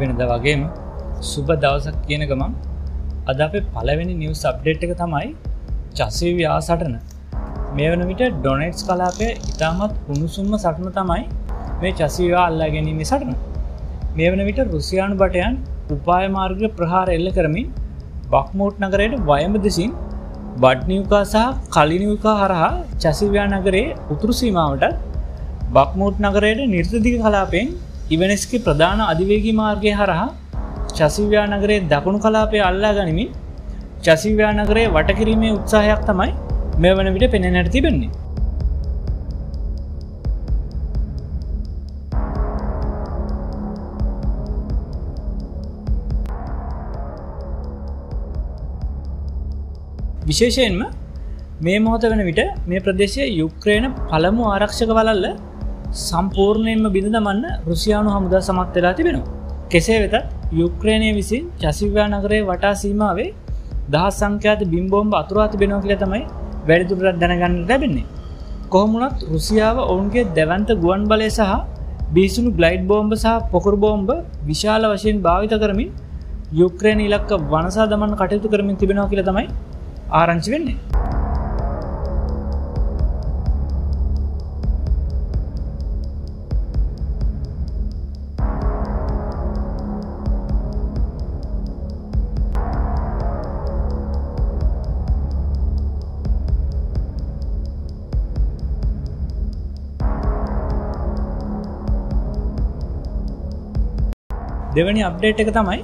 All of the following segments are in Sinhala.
වෙනද වගේම සුබ දවසක් කියන ගමන් අද අපේ පළවෙනි නිවුස් අප්ඩේට් එක තමයි චසීවි ආසටන මේ වෙන විට ඩොනෙට්ස් කලාපයේ ඉතාමත් උණුසුම්ම සටන තමයි මේ චසීවි අල්ලා ගැනීම සටන මේ වෙන විට රුසියානු බටයන් උපාය මාර්ග ප්‍රහාර එල්ල කරමින් බක්මුට් නගරයට වයඹ දෙසින් බඩ්නිව්කා සහ කලිනිව්කා හරහා චසීවි නගරයේ උතුරු සීමාවට බක්මුට් නගරයේ නිර්දීක කලාපයෙන් ඉවෙනස්කි ප්‍රධාන අධිවේගී මාර්ගය හරහා චසීවි නගරයේ දකුණු කලාපයේ අල්ලා ගනිමින් චසීවි නගරයේ වටකිරීමේ උත්සාහයක් තමයි මේ වන විට පෙනෙන්නට තිබෙන්නේ. විශේෂයෙන්ම මේ මොහොත වෙන විට මේ ප්‍රදේශයේ යුක්‍රේන පළමු ආරක්ෂක වළල්ල සම්පූර්ණයෙන්ම බිඳ දමන්න රුසියානු හමුදා සමත් වෙලා තිබෙනවා. කෙසේ වෙතත් යුක්‍රේනයේ විසින් චසීවි නගරයේ වටා සීමාවේ දහස් සංඛ්‍යාත බිම් බෝම්බ අතුරා තිබෙනවා කියලා තමයි වැඩිදුරටත් දැනගන්න ලැබෙන්නේ. කොහොම වුණත් රුසියාව ඔවුන්ගේ දැවැන්ත ගුවන් බලය සහ බීසුණු ග්ලයිඩ් බෝම්බ සහ පොකුරු බෝම්බ විශාල වශයෙන් භාවිත කරමින් යුක්‍රේන ඉලක්ක වනසා දමන්න කටයුතු කරමින් තිබෙනවා කියලා තමයි ආරංචි වෙන්නේ. දෙවැනි අප්ඩේට් එක තමයි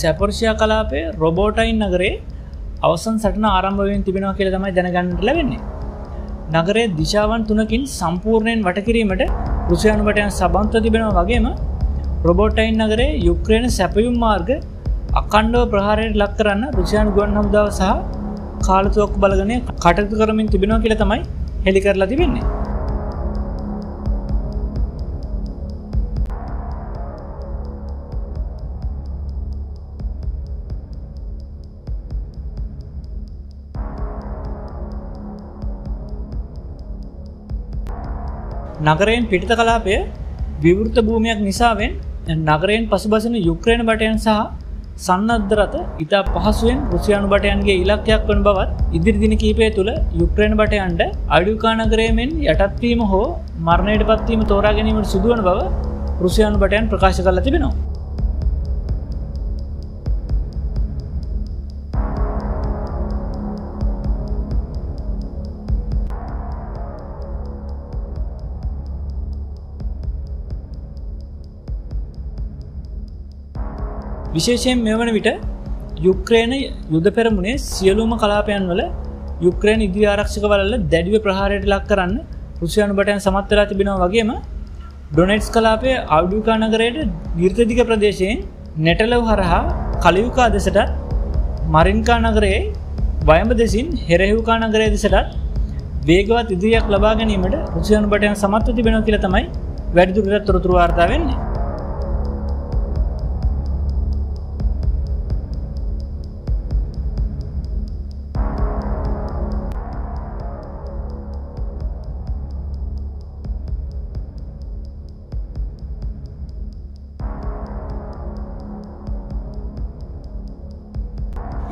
සැපොරිෂියා කලාපයේ රොබෝටයින් නගරයේ අවසන් සටන ආරම්භ වෙමින් තිබෙනවා කියලා තමයි දැනගන්නට ලැබෙන්නේ. නගරයේ දිශාවන් තුනකින් සම්පූර්ණයෙන් වටකිරීමට රුසියානු බටයන් සම්බන්ධව තිබෙනවා වගේම රොබෝටයින් නගරයේ යුක්‍රේන සැපයුම් මාර්ග අඛණ්ඩව ප්‍රහාරයට ලක් කරන්න රුසියානු ගුවන් හමුදාව සහ කාලතුවක්කු බලගණය කටයුතු කරමින් තිබෙනවා කියලා තමයි හෙළි කරලා තිබෙන්නේ. නගරයෙන් පිටිත කලාපය විවෘත භූමියක් නිසාවෙන් නගරයෙන් පසුබසින යුක්‍රේන බටයන් සහ සන්නද්ධ රට ඉතා පහසුවෙන් රුසියානු බටයන්ගේ ඉලක්කයක් වන බවත් ඉදිරි දින කිහිපය තුළ යුක්‍රේන බටයන්ට අඩියුකා නගරයෙන් යටත්වීම හෝ මරණයට පත්වීම තෝරා ගැනීමට සිදුවන බව රුසියානු බටයන් ප්‍රකාශ කරලා තිබෙනවා. විශේෂයෙන් මේ වන විට යුක්‍රේන යුද පෙරමුණේ සියලුම කලාපයන් වල යුක්‍රේන ඉදිරි ආරක්ෂක වළල්ල දැඩිව ප්‍රහාරයට ලක් කරන්න රුසියානු බටයන් සමත් වෙලා තිබෙනවා වගේම ඩොනෙට්ස් කලාපයේ ආඩියුකා නගරයේ නිර්දීක ප්‍රදේශයෙන් නැටලව් හරහා කලියුකා දෙසට මරින්කා නගරයේ වයඹ දෙසින් හෙරෙහුකා නගරයේ දෙසට වේගවත් ඉදිරියක් ලබා ගැනීමට රුසියානු බටයන් සමත්ව තිබෙනවා කියලා තමයි වැඩිදුරටත් තොරතුරු වාර්තා වෙන්නේ.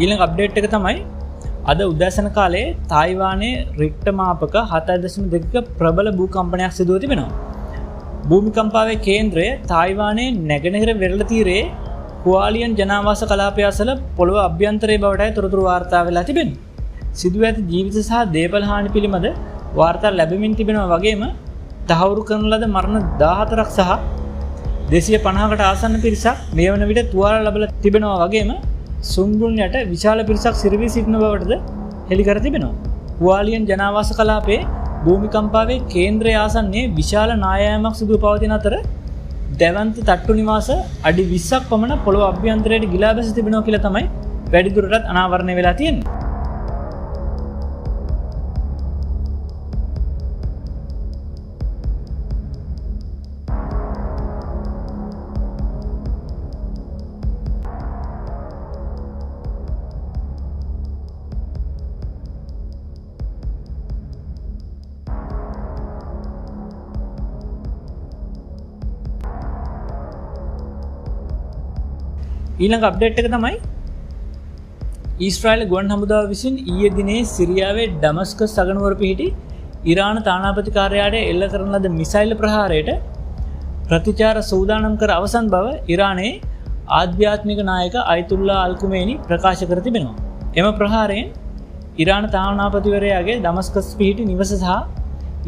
ඊළඟ අප්ඩේට් එක තමයි අද උදෑසන කාලේ තායිවානයේ රික්ටර් මාපක 7.2ක ප්‍රබල භූකම්පනයක් සිදුව තිබෙනවා. භූමිකම්පාවේ කේන්ද්‍රය තායිවානයේ නැගෙනහිර වෙරළ තීරයේ හුවාලියන් ජනාවාස කලාපය අසල පොළව අභ්‍යන්තරයේ බවටයි තොරතුරු වාර්තා වෙලා තිබෙනවා. සිදුව ඇති ජීවිත සහ දේපල හානි පිළිබඳ වාර්තා ලැබෙමින් තිබෙනවා වගේම තහවුරු කරන ලද මරණ 14ක් සහ 250කට ආසන්න පිරිසක් මේ වන විට තුවාල ලැබලා තිබෙනවා වගේම සුන්බුන්යට විශාල පිරිසක් සිරවී සිටින බවටද හෙළි කර තිබෙනවා. හුවාලියන් ජනාවාස කලාපයේ භූමිකම්පාවේ කේන්ද්‍රය ආසන්නයේ විශාල නායෑමක් සිදුව පවතින අතර දැවැන්ත තට්ටු නිවාස අඩි 20ක් පමණ පොළොව අභ්‍යන්තරයට ගිලා බැස තිබෙනවා කියලා තමයි වැඩිදුරටත් අනාවරණය වෙලා තියෙන්නේ. ඊළඟ අප්ඩේට් එක තමයි ඊශ්‍රායෙල් ගුවන් හමුදාව විසින් ඊයේ දිනේ සිරියාවේ ඩමස්කස් අගනුවර පිහිටි ඉරාන තානාපති කාර්යාලයට එල්ල කරන ලද මිසයිල් ප්‍රහාරයට ප්‍රතිචාර සූදානම් කර අවසන් බව ඉරානයේ ආධ්‍යාත්මික නායක අයතුල්ලා අල්කුමේනි ප්‍රකාශ කර තිබෙනවා. එම ප්‍රහාරයෙන් ඉරාන තානාපතිවරයාගේ දමස්කස් පිහිටි නිවස සහ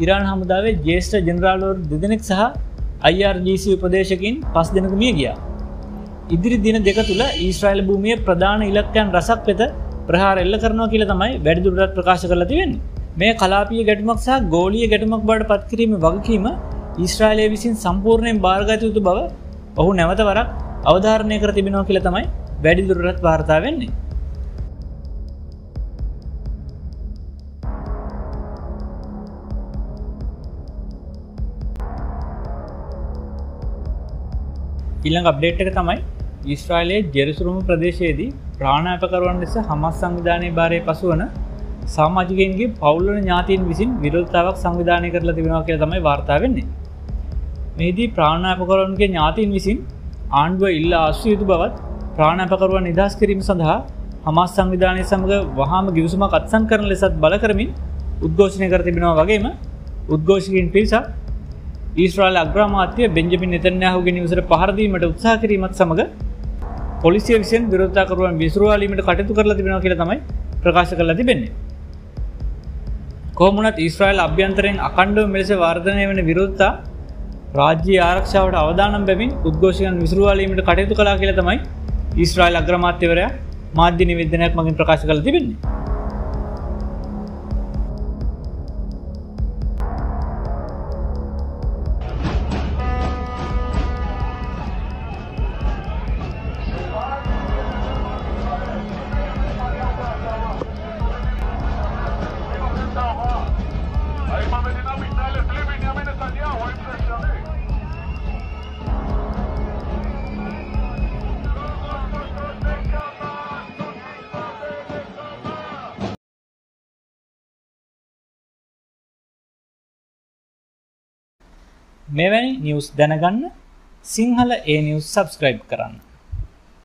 ඉරාන හමුදාවේ ජ්‍යෙෂ්ඨ ජෙනරාල්වරු දෙදෙනෙක් සහ IRGC උපදේශකින් 5 දෙනෙකු මිය ගියා. ඉදිරි දින දෙක තුල ඊශ්‍රායෙල් භූමියේ ප්‍රධාන ඉලක්කයන් රසක් වෙත ප්‍රහාර එල්ල කරනවා කියලා තමයි වැඩිදුරටත් ප්‍රකාශ කරලා තියෙන්නේ. මේ කලාපීය ගැටුමක් සහ ගෝලීය ගැටුමක් බවට පත් කිරීමේ වගකීම ඊශ්‍රායෙල් විසින් සම්පූර්ණයෙන් බාරගත යුතු බව ඔහු නැවත වරක් අවධාරණය කර තිබෙනවා කියලා තමයි වැඩිදුරටත් වාර්තා වෙන්නේ. ඊළඟ අප්ඩේට් එක තමයි ඊශ්‍රායෙලේ ජෙරුසලම් ප්‍රදේශයේදී ප්‍රාණාපකරුවන් ලෙස හමාස් සංවිධානයේ බාරේ පසුවන සමාජිකයන්ගේ පවුල් වල ඥාතීන් විසින් විරෝධතාවක් සංවිධානය කරලා තිබෙනවා කියලා තමයි වාර්තා වෙන්නේ. මේදී ප්‍රාණාපකරුවන්ගේ ඥාතීන් විසින් ආණ්ඩුව ඉල්ලා ආශ්‍රය යුතු බවත් ප්‍රාණාපකරුවන් නිදහස් කිරීම සඳහා හමාස් සංවිධානය සමග වහාම ගිවිසුමක් අත්සන් කරන ලෙසත් බල කරමින් උද්ඝෝෂණය කර තිබෙනවා. වගේම උද්ඝෝෂකයන් පිරිසක් ඊශ්‍රායෙල් අග්‍රාමාත්‍ය බෙන්ජමින් නෙතන්යාහුගේ නිවසට පහර දීමට උත්සාහ කිරීමත් සමග පොලිසිය විසින් විරෝධතාකරුවන් විසිරුවාලීමට කටයුතු කරලා තිබෙනවා කියලා තමයි ප්‍රකාශ කරලා තිබෙන්නේ. කොහොම වුණත් ඊශ්‍රායෙල් අභ්‍යන්තරයෙන් අඛණ්ඩව මෙලෙස වර්ධනය වෙන විරෝධතා රාජ්‍ය ආරක්ෂාවට අවදානම් බැවින් උද්ඝෝෂකයන් විසිරුවාලීමට කටයුතු කළා කියලා තමයි ඊශ්‍රායෙල් අග්‍රාමාත්‍යවරයා මාධ්‍ය නිවේදනයක් මගින් ප්‍රකාශ කරලා තිබෙන්නේ. මෙවැනි නිවුස් දැනගන්න සිංහල A නිවුස් සබ්ස්ක්‍රයිබ් කරන්න.